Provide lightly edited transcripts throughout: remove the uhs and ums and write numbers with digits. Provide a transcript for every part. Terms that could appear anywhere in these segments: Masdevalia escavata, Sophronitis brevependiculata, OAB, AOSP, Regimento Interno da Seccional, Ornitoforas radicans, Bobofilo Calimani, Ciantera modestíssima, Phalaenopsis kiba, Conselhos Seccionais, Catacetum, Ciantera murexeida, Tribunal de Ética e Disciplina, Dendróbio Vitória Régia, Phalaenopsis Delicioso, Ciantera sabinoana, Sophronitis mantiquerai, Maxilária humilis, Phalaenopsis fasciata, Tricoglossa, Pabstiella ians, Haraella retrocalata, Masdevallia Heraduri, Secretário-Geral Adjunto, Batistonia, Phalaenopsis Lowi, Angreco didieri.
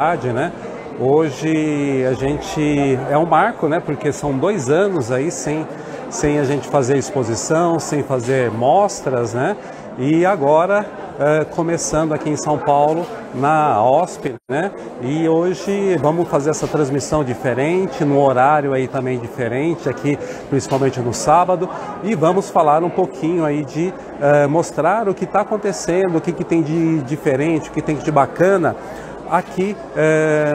Né? Hoje a gente é um marco, né? Porque são 2 anos aí sem a gente fazer exposição, sem fazer mostras, né? E agora começando aqui em São Paulo na AOSP, né? E hoje vamos fazer essa transmissão diferente, num horário aí também diferente, aqui principalmente no sábado, e vamos falar um pouquinho aí de mostrar o que está acontecendo, o que tem de diferente, o que tem de bacana aqui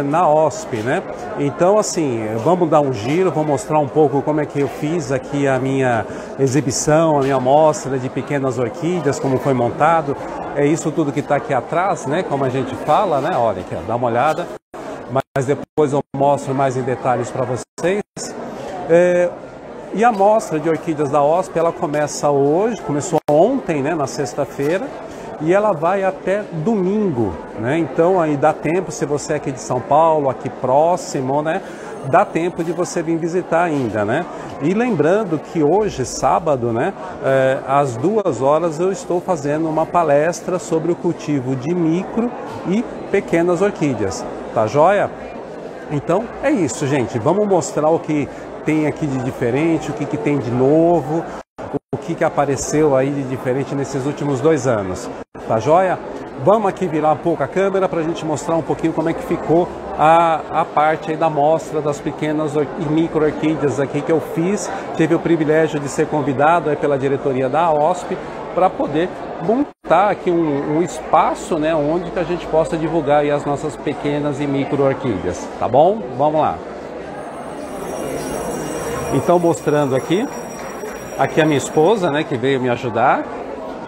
na OSP, né? Então, assim, vamos dar um giro, vou mostrar um pouco como é que eu fiz aqui a minha exibição, a minha mostra de pequenas orquídeas, como foi montado. É isso tudo que está aqui atrás, né? Como a gente fala, né? Olha aqui, dá uma olhada. Mas depois eu mostro mais em detalhes para vocês. E a mostra de orquídeas da OSP, ela começa hoje, começou ontem, né? Na sexta-feira. E ela vai até domingo, né? Então aí dá tempo, se você é aqui de São Paulo, aqui próximo, né? Dá tempo de você vir visitar ainda, né? E lembrando que hoje, sábado, né? Às 2 horas eu estou fazendo uma palestra sobre o cultivo de micro e pequenas orquídeas, tá joia? Então é isso, gente. Vamos mostrar o que tem aqui de diferente, o que tem de novo, o que apareceu aí de diferente nesses últimos 2 anos. Tá joia? Vamos aqui virar um pouco a câmera para a gente mostrar um pouquinho como é que ficou a parte aí da mostra das pequenas e micro orquídeas aqui que eu fiz. Tive o privilégio de ser convidado aí pela diretoria da AOSP para poder montar aqui um espaço, né, onde que a gente possa divulgar aí as nossas pequenas e micro orquídeas. Tá bom? Vamos lá. Então, mostrando aqui. Aqui a minha esposa, né, que veio me ajudar,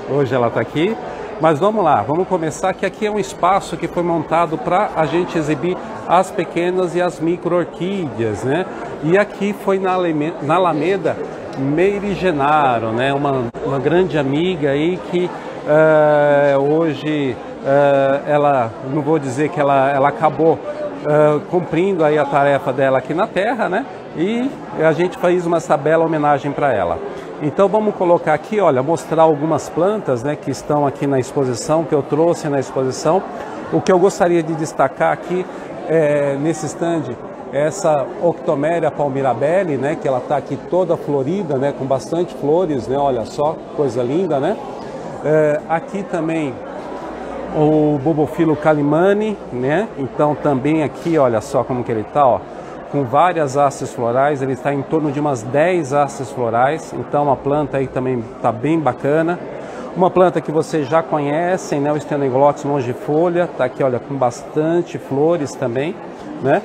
hoje ela está aqui, mas vamos lá, vamos começar, que aqui é um espaço que foi montado para a gente exibir as pequenas e as micro-orquídeas, né, e aqui foi na Alameda Meire Genaro, né, uma grande amiga aí que hoje ela, não vou dizer que ela acabou cumprindo aí a tarefa dela aqui na Terra, né, e a gente fez essa bela homenagem para ela. Então vamos colocar aqui, olha, mostrar algumas plantas, né, que estão aqui na exposição, que eu trouxe na exposição. O que eu gostaria de destacar aqui nesse stand é essa Octoméria palmirabelli, né, que ela está aqui toda florida, né, com bastante flores, né, olha só, coisa linda, né. Aqui também o Bobofilo Calimani, né, então também aqui, olha só como que ele está, ó, com várias hastes florais, ele está em torno de umas 10 hastes florais, então a planta aí também está bem bacana. Uma planta que vocês já conhecem, né, o Stenoglottis longifolia, está aqui, olha, com bastante flores também, né,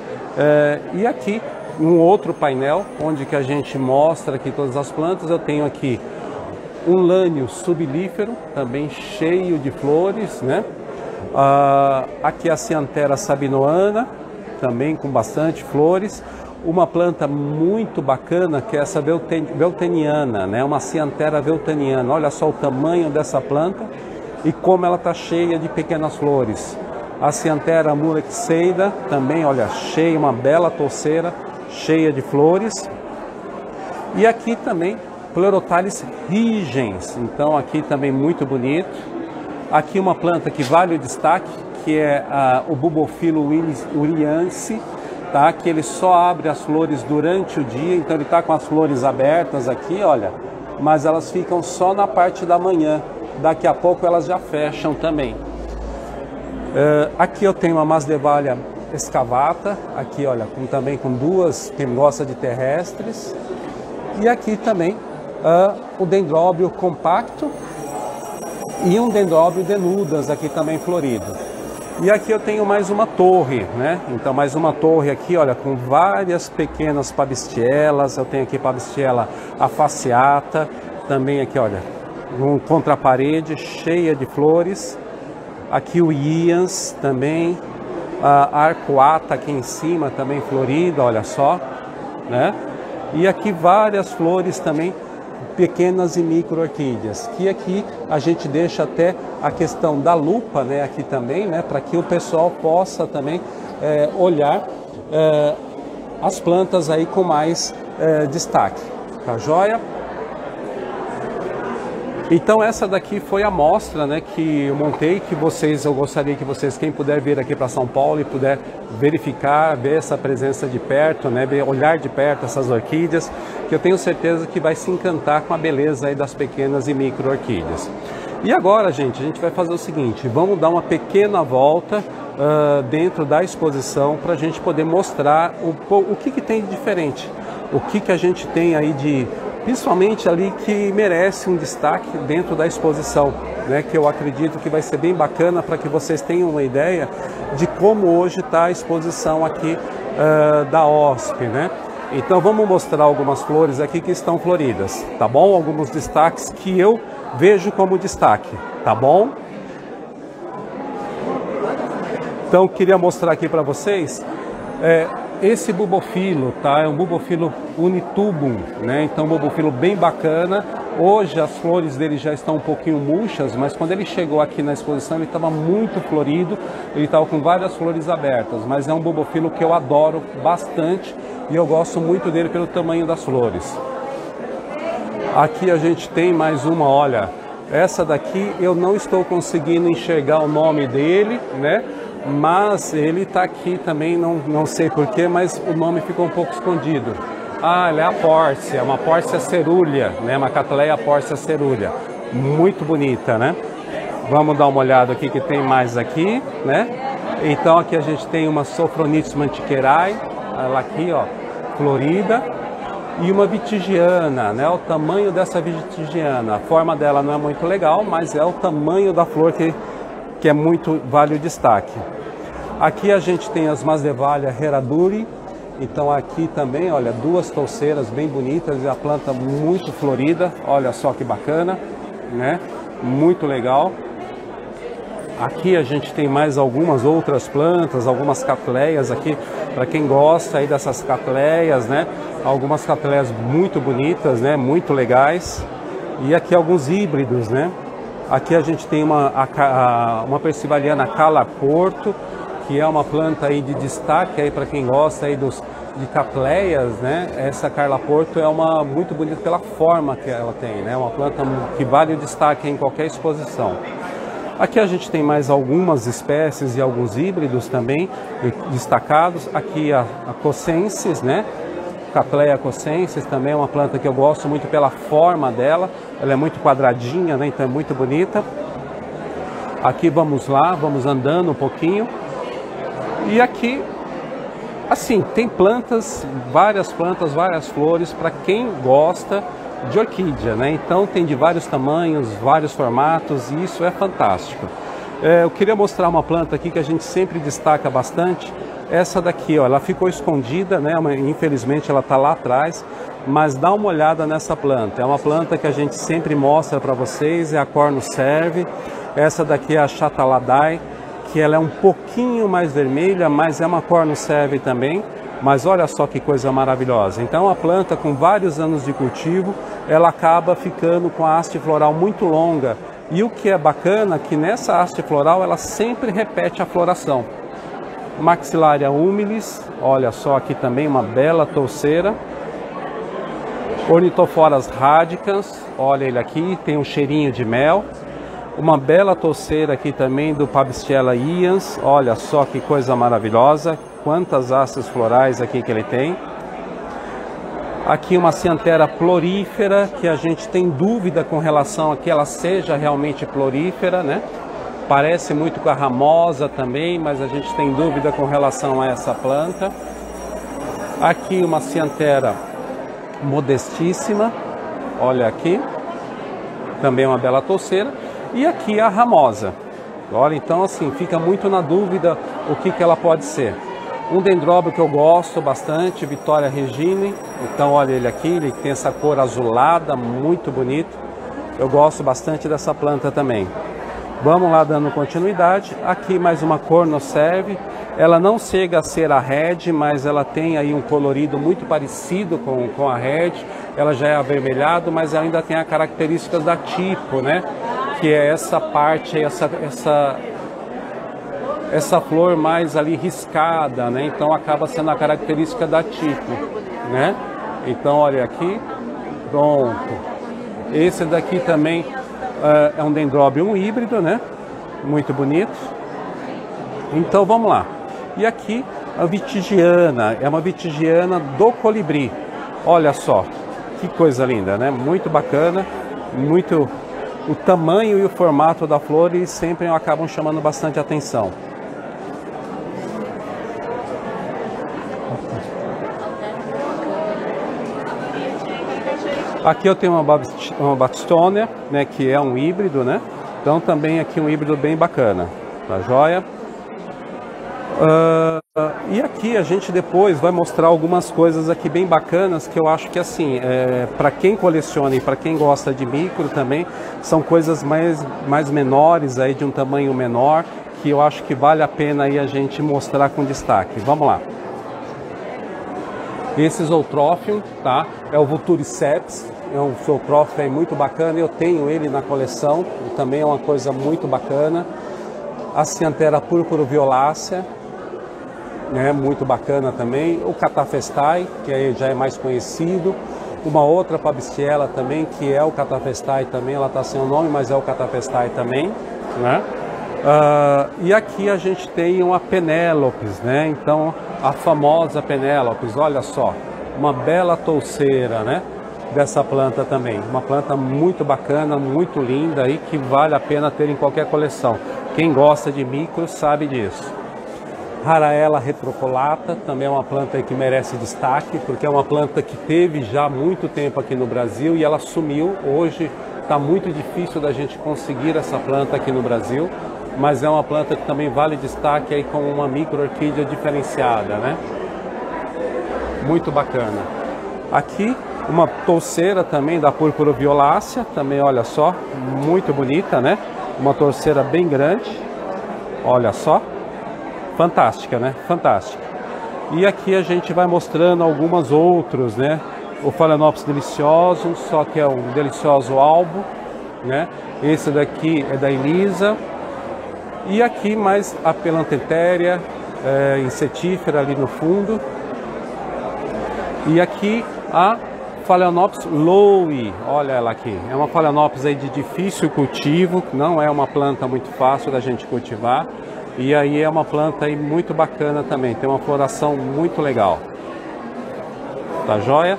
e aqui um outro painel, onde que a gente mostra aqui todas as plantas. Eu tenho aqui um lânio subilífero, também cheio de flores, né, aqui a Ciantera sabinoana, também com bastante flores. Uma planta muito bacana que é essa velteniana, né? Uma Ciantera velteniana. Olha só o tamanho dessa planta e como ela está cheia de pequenas flores. A Ciantera murexeida também, olha, cheia, uma bela touceira, cheia de flores. E aqui também, Pleurotales rigens. Então aqui também muito bonito. Aqui uma planta que vale o destaque, que é o Bubofilo uriance, tá? Que ele só abre as flores durante o dia, então ele está com as flores abertas aqui, olha, mas elas ficam só na parte da manhã, daqui a pouco elas já fecham também. Aqui eu tenho a Masdevalia escavata, aqui olha, também com duas, quem gosta de terrestres, e aqui também o Dendróbio compacto e um Dendróbio denudas, aqui também florido. E aqui eu tenho mais uma torre, né? Então mais uma torre aqui, olha, com várias pequenas pabstielas. Eu tenho aqui Pabstiela faceata, também aqui, olha, um contra a parede, cheia de flores. Aqui o ians também, a arcoata aqui em cima também florida, olha só, né? E aqui várias flores também, pequenas e micro orquídeas, que aqui a gente deixa até a questão da lupa, né, aqui também, né, para que o pessoal possa também olhar as plantas aí com mais destaque, tá joia? Então essa daqui foi a amostra, né, que eu montei, que vocês, eu gostaria que vocês, quem puder vir aqui para São Paulo e puder verificar, ver essa presença de perto, né, olhar de perto essas orquídeas, que eu tenho certeza que vai se encantar com a beleza aí das pequenas e micro orquídeas. E agora, gente, a gente vai fazer o seguinte, vamos dar uma pequena volta dentro da exposição para a gente poder mostrar o que tem de diferente, o que a gente tem aí de... principalmente ali que merece um destaque dentro da exposição, né? Que eu acredito que vai ser bem bacana para que vocês tenham uma ideia de como hoje está a exposição aqui da OSP, né? Então vamos mostrar algumas flores aqui que estão floridas, tá bom? Alguns destaques que eu vejo como destaque, tá bom? Então queria mostrar aqui para vocês... esse bobofilo, tá? É um bobofilo unitubum, né? Então, um bobofilo bem bacana. Hoje as flores dele já estão um pouquinho murchas, mas quando ele chegou aqui na exposição ele estava muito florido, ele estava com várias flores abertas, mas é um bobofilo que eu adoro bastante e eu gosto muito dele pelo tamanho das flores. Aqui a gente tem mais uma, olha, essa daqui eu não estou conseguindo enxergar o nome dele, né? Mas ele está aqui também, não sei porquê, mas o nome ficou um pouco escondido. Ah, ela é a Pórcia, uma Pórcia cerúlia, né? Uma Cattleya Pórcia cerúlia. Muito bonita, né? Vamos dar uma olhada aqui que tem mais aqui, né? Então aqui a gente tem uma Sophronitis mantiquerai, ela aqui, ó, florida. E uma vitigiana, né? O tamanho dessa vitigiana. A forma dela não é muito legal, mas é o tamanho da flor que é muito, vale o destaque. Aqui a gente tem as Masdevallia Heraduri, então aqui também, olha, duas touceiras bem bonitas e a planta muito florida, olha só que bacana, né? Muito legal. Aqui a gente tem mais algumas outras plantas, algumas cattleyas aqui, para quem gosta aí dessas cattleyas, né? Algumas cattleyas muito bonitas, né? Muito legais. E aqui alguns híbridos, né? Aqui a gente tem uma Percivaliana Cala Porto, que é uma planta aí de destaque aí para quem gosta aí de cattleyas, né? Essa Cala Porto é uma muito bonita pela forma que ela tem, né? Uma planta que vale o destaque em qualquer exposição. Aqui a gente tem mais algumas espécies e alguns híbridos também destacados. Aqui a Coccinea, né? Cattleya Coccinea também é uma planta que eu gosto muito pela forma dela. Ela é muito quadradinha, né? Então é muito bonita. Aqui vamos lá, vamos andando um pouquinho. E aqui, assim, tem plantas, várias flores para quem gosta de orquídea, né? Então tem de vários tamanhos, vários formatos e isso é fantástico. Eu queria mostrar uma planta aqui que a gente sempre destaca bastante. Essa daqui, ó, ela ficou escondida, né? Infelizmente ela está lá atrás, mas dá uma olhada nessa planta. É uma planta que a gente sempre mostra para vocês, é a cornocerve. Essa daqui é a Chataladai, que ela é um pouquinho mais vermelha, mas é uma cornocerve também. Mas olha só que coisa maravilhosa. Então a planta com vários anos de cultivo, ela acaba ficando com a haste floral muito longa. E o que é bacana é que nessa haste floral ela sempre repete a floração. Maxilária humilis, olha só aqui também uma bela touceira. Ornitoforas radicans, olha ele aqui, tem um cheirinho de mel. Uma bela touceira aqui também do Pabstiella ians, olha só que coisa maravilhosa. Quantas hastes florais aqui que ele tem. Aqui uma Ciantera florífera, que a gente tem dúvida com relação a que ela seja realmente florífera, né? Parece muito com a ramosa também, mas a gente tem dúvida com relação a essa planta. Aqui uma Ciantera modestíssima, olha aqui, também uma bela touceira. E aqui a ramosa, olha, então assim, fica muito na dúvida o que ela pode ser. Um dendróbio que eu gosto bastante, Vitória Régia, então olha ele aqui, ele tem essa cor azulada, muito bonito. Eu gosto bastante dessa planta também. Vamos lá dando continuidade, aqui mais uma cornocerve, ela não chega a ser a red, mas ela tem aí um colorido muito parecido com a red, ela já é avermelhado, mas ainda tem a característica da tipo, né? Que é essa parte, essa flor mais ali riscada, né? Então acaba sendo a característica da tipo, né? Então olha aqui, pronto. Esse daqui também é um dendróbio híbrido, né? Muito bonito. Então vamos lá. E aqui a vitigiana, é uma vitigiana do colibri. Olha só, que coisa linda, né? Muito bacana, muito... O tamanho e o formato da flor e sempre acabam chamando bastante atenção. Aqui eu tenho uma Batistonia, né, que é um híbrido, né? Então também aqui um híbrido bem bacana, tá joia? E aqui a gente depois vai mostrar algumas coisas aqui bem bacanas que eu acho que assim, para quem coleciona e para quem gosta de micro também, são coisas mais menores, aí, de um tamanho menor, que eu acho que vale a pena aí a gente mostrar com destaque. Vamos lá. Esse zootrófio, tá? É o Vulturiceps, é um zootrófio muito bacana, eu tenho ele na coleção, também é uma coisa muito bacana. A Ciantera Púrpuro Violácea, né, muito bacana também, o Catafestai, que aí já é mais conhecido, uma outra Pabstiela também, que é o Catafestai também, ela está sem o nome, mas é o Catafestai também, né? E aqui a gente tem uma Penélopes, né? Então, a famosa Penélopes, olha só, uma bela touceira, né, dessa planta também, uma planta muito bacana, muito linda aí, que vale a pena ter em qualquer coleção. Quem gosta de micro sabe disso. Haraella retrocalata, também é uma planta que merece destaque, porque é uma planta que teve já muito tempo aqui no Brasil e ela sumiu. Hoje está muito difícil da gente conseguir essa planta aqui no Brasil, mas é uma planta que também vale destaque aí como uma micro-orquídea diferenciada, né? Muito bacana. Aqui uma touceira também da Púrpura Violácea, também olha só, muito bonita, né? Uma touceira bem grande, olha só. Fantástica, né? Fantástica. E aqui a gente vai mostrando algumas outras, né? O Phalaenopsis delicioso, só que é um delicioso albo, né? Esse daqui é da Elisa. E aqui mais a Pelantetéria insetífera ali no fundo. E aqui a Phalaenopsis lowi, olha ela aqui. É uma Phalaenopsis aí de difícil cultivo, não é uma planta muito fácil da gente cultivar. E aí é uma planta aí muito bacana também, tem uma floração muito legal. Tá joia?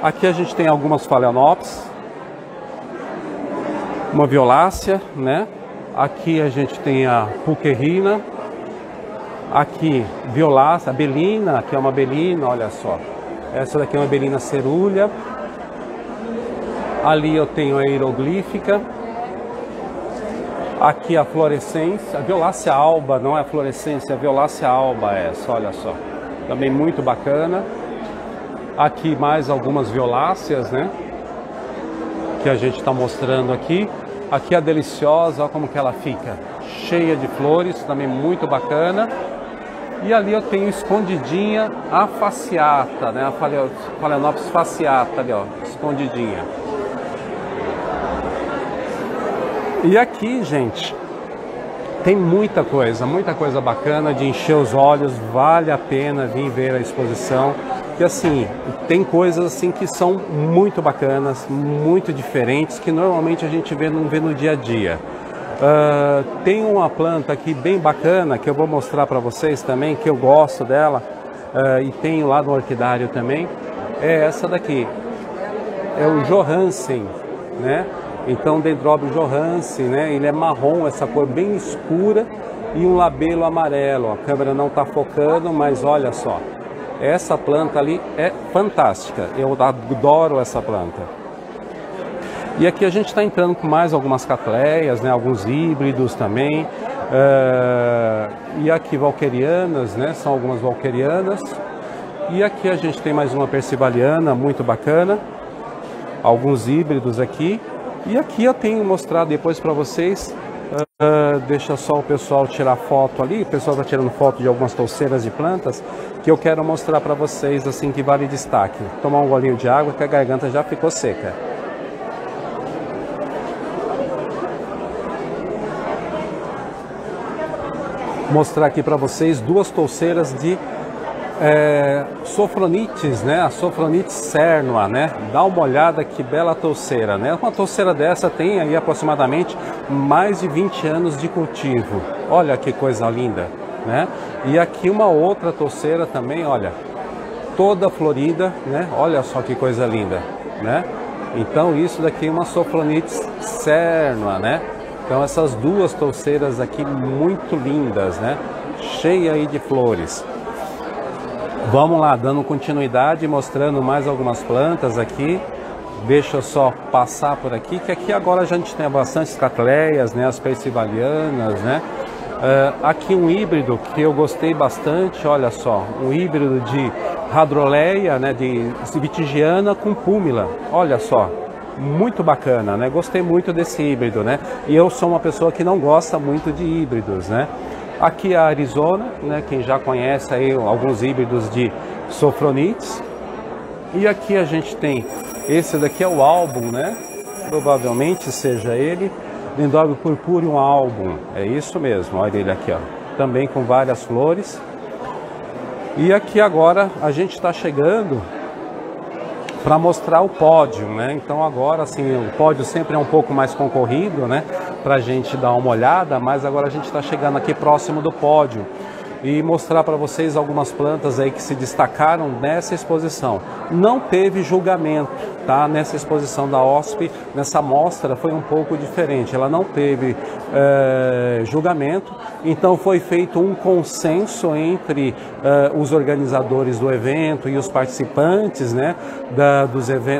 Aqui a gente tem algumas Phalaenopsis. Uma violácea, né? Aqui a gente tem a Pulcherrina. Aqui, violácea, belina, que é uma belina, olha só. Essa daqui é uma belina cerúlia. Ali eu tenho a hieroglífica. Aqui a fluorescência, a violácea alba, não é a fluorescência, a violácea alba é essa, olha só. Também muito bacana. Aqui mais algumas violáceas, né? Que a gente está mostrando aqui. Aqui a deliciosa, olha como que ela fica. Cheia de flores, também muito bacana. E ali eu tenho escondidinha a fasciata, né? A Phalaenopsis fasciata ali, ó, escondidinha. E aqui, gente, tem muita coisa bacana de encher os olhos, vale a pena vir ver a exposição. E assim, tem coisas assim que são muito bacanas, muito diferentes, que normalmente a gente não vê no dia a dia. Tem uma planta aqui bem bacana, que eu vou mostrar para vocês também, que eu gosto dela, e tenho lá no orquidário também, é essa daqui, é o Johansen, né? Então, Dendróbio Johansen, né? Ele é marrom, essa cor bem escura e um labelo amarelo. A câmera não está focando, mas olha só. Essa planta ali é fantástica. Eu adoro essa planta. E aqui a gente está entrando com mais algumas cattleyas, né? Alguns híbridos também. E aqui valquerianas, né? São algumas valquerianas. E aqui a gente tem mais uma percivaliana, muito bacana. Alguns híbridos aqui. E aqui eu tenho mostrado depois para vocês, deixa só o pessoal tirar foto ali, o pessoal está tirando foto de algumas touceiras de plantas, que eu quero mostrar para vocês, assim, que vale destaque. Tomar um golinho de água, que a garganta já ficou seca. Mostrar aqui para vocês duas touceiras de Sophronitis, né? A Sophronitis cernua, né? Dá uma olhada que bela touceira, né? Uma touceira dessa tem aí aproximadamente mais de 20 anos de cultivo. Olha que coisa linda, né? E aqui uma outra touceira também, olha, toda florida, né? Olha só que coisa linda, né? Então isso daqui é uma Sophronitis cernua, né? Então essas duas touceiras aqui muito lindas, né? Cheia aí de flores. Vamos lá, dando continuidade, mostrando mais algumas plantas aqui. Deixa eu só passar por aqui, que aqui agora a gente tem bastante cattleyas, né? As percivalianas, né? Aqui um híbrido que eu gostei bastante, olha só. Um híbrido de radroleia, né? De vitigiana com púmila, olha só. Muito bacana, né? Gostei muito desse híbrido, né? E eu sou uma pessoa que não gosta muito de híbridos, né? Aqui a Arizona, né? Quem já conhece aí alguns híbridos de Sophronitis. E aqui a gente tem, esse daqui é o álbum, né? Provavelmente seja ele, Dendróbio Purpureum álbum. É isso mesmo, olha ele aqui, ó. Também com várias flores. E aqui agora a gente está chegando para mostrar o pódio, né? Então agora, assim, o pódio sempre é um pouco mais concorrido, né? Pra gente dar uma olhada, mas agora a gente está chegando aqui próximo do pódio e mostrar para vocês algumas plantas aí que se destacaram nessa exposição. Não teve julgamento, tá? Nessa exposição da OSP, nessa mostra foi um pouco diferente, ela não teve julgamento, então foi feito um consenso entre os organizadores do evento e os participantes, né,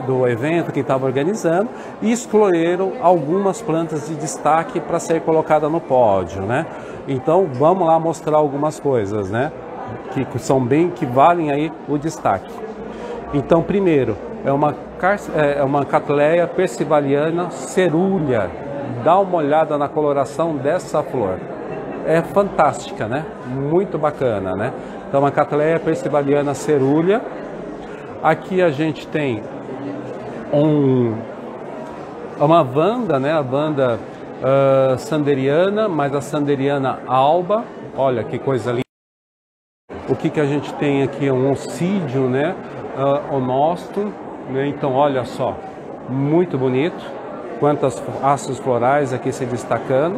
do evento que estava organizando, e escolheram algumas plantas de destaque para ser colocada no pódio, né? Então vamos lá mostrar algumas coisas, né, que são bem, que valem aí o destaque. Então primeiro é uma Cattleya Percivaliana cerúlia. Dá uma olhada na coloração dessa flor. É fantástica, né? Muito bacana, né? Então a Cattleya Percivaliana cerúlia. Aqui a gente tem uma Vanda, né? A Vanda Sanderiana, mas a Sanderiana alba. Olha que coisa linda. O que a gente tem aqui é um oncídio, né? Onostum, né? Então olha só, muito bonito, quantas hastes florais aqui se destacando.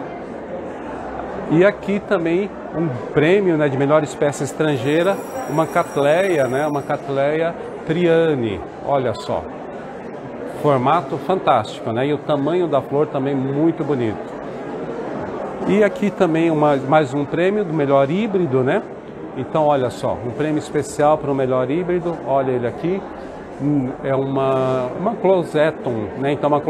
E aqui também um prêmio, né, de melhor espécie estrangeira, uma Cattleya, né, uma Cattleya Triani, olha só, formato fantástico, né, e o tamanho da flor também muito bonito. E aqui também mais um prêmio do melhor híbrido, né? Então olha só, um prêmio especial para o melhor híbrido, olha ele aqui, é uma Closetum, né? Então uma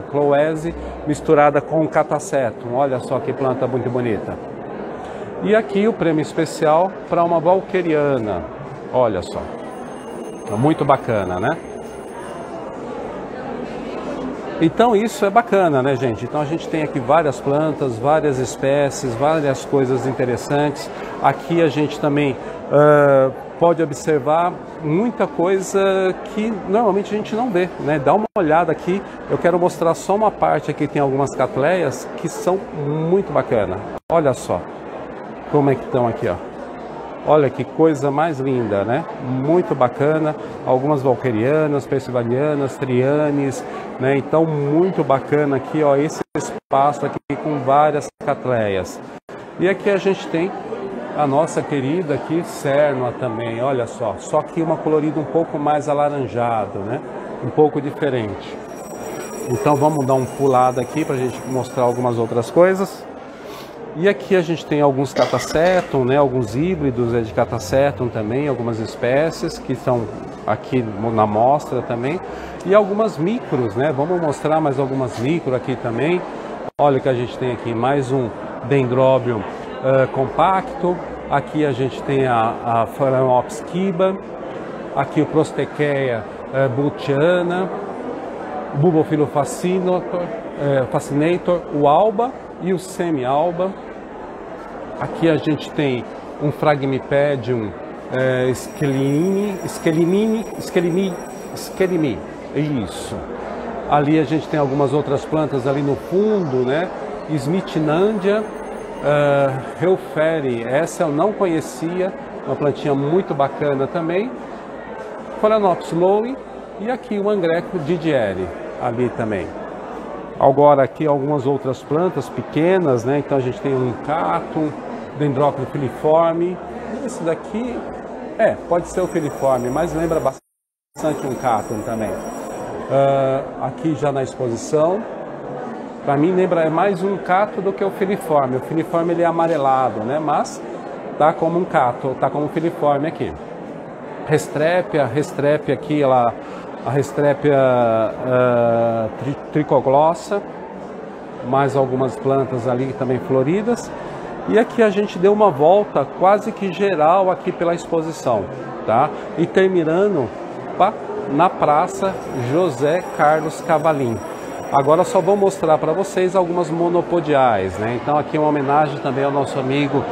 Cloese misturada com Catacetum, olha só que planta muito bonita. E aqui o prêmio especial para uma Valqueriana, olha só, muito bacana, né? Então isso é bacana, né, gente? Então a gente tem aqui várias plantas, várias espécies, várias coisas interessantes. Aqui a gente também pode observar muita coisa que normalmente a gente não vê, né? Dá uma olhada aqui, eu quero mostrar só uma parte aqui, tem algumas cattleyas que são muito bacanas. Olha só como é que estão aqui, ó. Olha que coisa mais linda, né? Muito bacana. Algumas valquerianas, percivalianas, trianes, né? Então muito bacana aqui, ó, esse espaço aqui com várias cattleyas. E aqui a gente tem a nossa querida aqui, cernua também, olha só. Só que uma colorida um pouco mais alaranjado, né? Um pouco diferente. Então vamos dar um pulado aqui pra gente mostrar algumas outras coisas. E aqui a gente tem alguns Catacetum, né, alguns híbridos de Catacetum também, algumas espécies que estão aqui na mostra também. E algumas micros, né, vamos mostrar mais algumas micro aqui também. Olha o que a gente tem aqui, mais um Dendróbio compacto. Aqui a gente tem a Phalaenopsis kiba, aqui o Prostecheia butiana, Bobofilo fascinator, o alba e o semi-alba. Aqui a gente tem um Phragmipedium Schelemini, isso. Ali a gente tem algumas outras plantas ali no fundo, né? Smithinandia, Helferi, essa eu não conhecia, uma plantinha muito bacana também. Phalaenopsis lowi e aqui o Angreco didieri, ali também. Agora aqui algumas outras plantas pequenas, né? Então a gente tem um cato, Dendróbio filiforme. Esse daqui pode ser o filiforme, mas lembra bastante um cato também. Aqui já na exposição, para mim lembra mais um cato do que o filiforme. O filiforme ele é amarelado, né? Mas tá como um cato, tá como um filiforme aqui. Restrépia aqui, a restrépia tricoglossa, mais algumas plantas ali também floridas. E aqui a gente deu uma volta quase que geral aqui pela exposição, tá? E terminando na Praça José Carlos Cavallim. Agora só vou mostrar para vocês algumas monopodiais, né? Então aqui uma homenagem também ao nosso amigo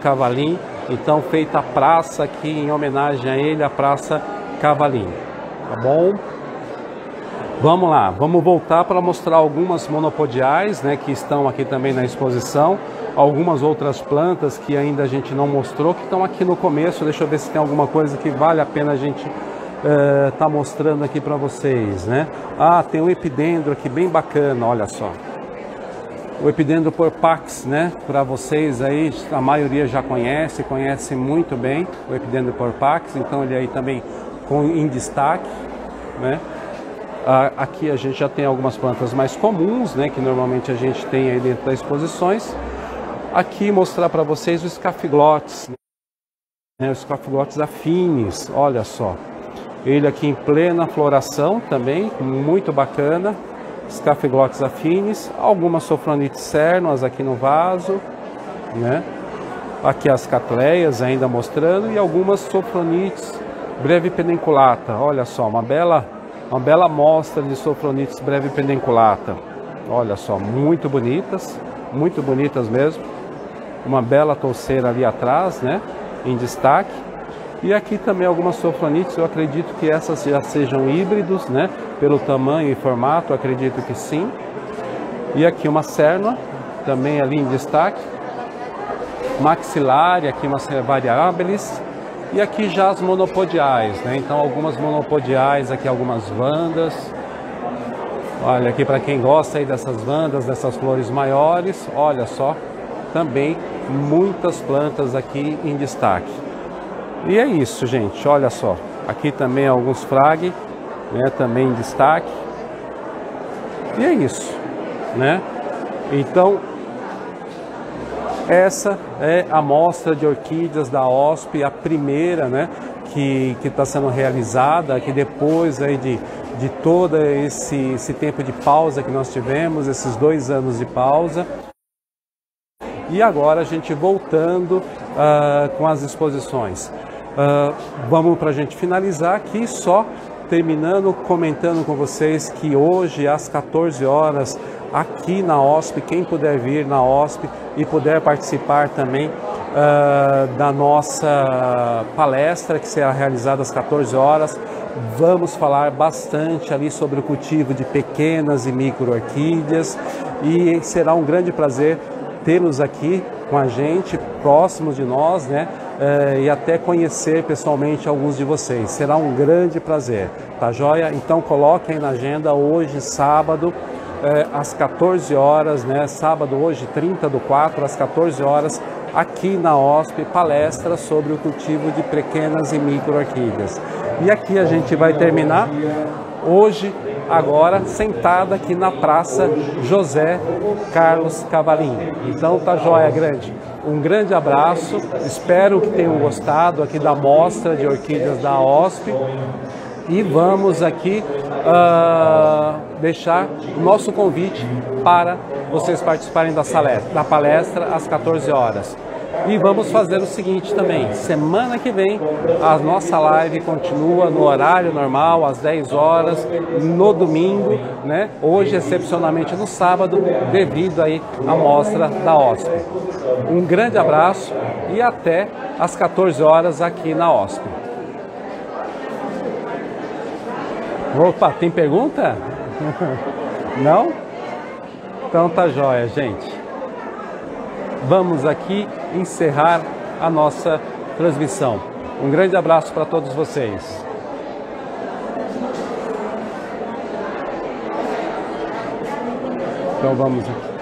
Cavallim. Então feita a praça aqui em homenagem a ele, a Praça Cavallim, tá bom? Vamos lá, vamos voltar para mostrar algumas monopodiais, né, que estão aqui também na exposição. Algumas outras plantas que ainda a gente não mostrou, que estão aqui no começo. Deixa eu ver se tem alguma coisa que vale a pena a gente tá mostrando aqui para vocês, né? Ah, tem um epidêndro aqui bem bacana, olha só. O epidêndro por Pax, né? Para vocês aí, a maioria já conhece muito bem o epidêndro por Pax, então ele aí também em destaque, né? Aqui a gente já tem algumas plantas mais comuns, né? Que normalmente a gente tem aí dentro das exposições. Aqui mostrar para vocês o Scaphiglottis, né? O Scaphiglottis afines, olha só. Ele aqui em plena floração também, muito bacana. Scaphiglottis afines, algumas Sophronitis cernuas aqui no vaso, né? Aqui as Cattleyas ainda mostrando e algumas Sophronitis brevependiculata. Olha só, uma bela amostra de Sophronitis brevependiculata. Olha só, muito bonitas mesmo. Uma bela touceira ali atrás, né? Em destaque. E aqui também algumas Sophronitis, eu acredito que essas já sejam híbridos, né? Pelo tamanho e formato, eu acredito que sim. E aqui uma cernua, também ali em destaque. Maxilária, aqui umas variáveis. E aqui já as monopodiais, né? Então algumas monopodiais, aqui algumas vandas. Olha aqui para quem gosta aí dessas vandas, dessas flores maiores, olha só. Também muitas plantas aqui em destaque. E é isso, gente, olha só. Aqui também alguns frag, né, também em destaque. E é isso, né? Então, essa é a mostra de orquídeas da AOSP, a primeira, né, que está sendo realizada, que depois aí de todo esse tempo de pausa que nós tivemos, esses 2 anos de pausa. E agora a gente voltando com as exposições. Vamos para a gente finalizar aqui, só terminando, comentando com vocês que hoje às 14 horas aqui na AOSP, quem puder vir na AOSP e puder participar também da nossa palestra, que será realizada às 14 horas, vamos falar bastante ali sobre o cultivo de pequenas e micro orquídeas e será um grande prazer tê-los aqui com a gente, próximos de nós, né? E até conhecer pessoalmente alguns de vocês. Será um grande prazer, tá joia? Então coloquem na agenda hoje, sábado, às 14 horas, né? Sábado, hoje, 30/4, às 14 horas, aqui na AOSP, palestra sobre o cultivo de pequenas e micro orquídeas. E aqui a gente vai terminar hoje, agora sentada aqui na Praça José Carlos Cavallim. Então tá joia grande. Um grande abraço, espero que tenham gostado aqui da mostra de orquídeas da AOSP e vamos aqui deixar o nosso convite para vocês participarem da palestra às 14 horas. E vamos fazer o seguinte também, semana que vem a nossa live continua no horário normal, às 10 horas, no domingo, né? Hoje, excepcionalmente no sábado, devido aí à mostra da AOSP. Um grande abraço e até às 14 horas aqui na AOSP. Opa, tem pergunta? Não? Então tá joia, gente. Vamos aqui encerrar a nossa transmissão. Um grande abraço para todos vocês. Então vamos aqui.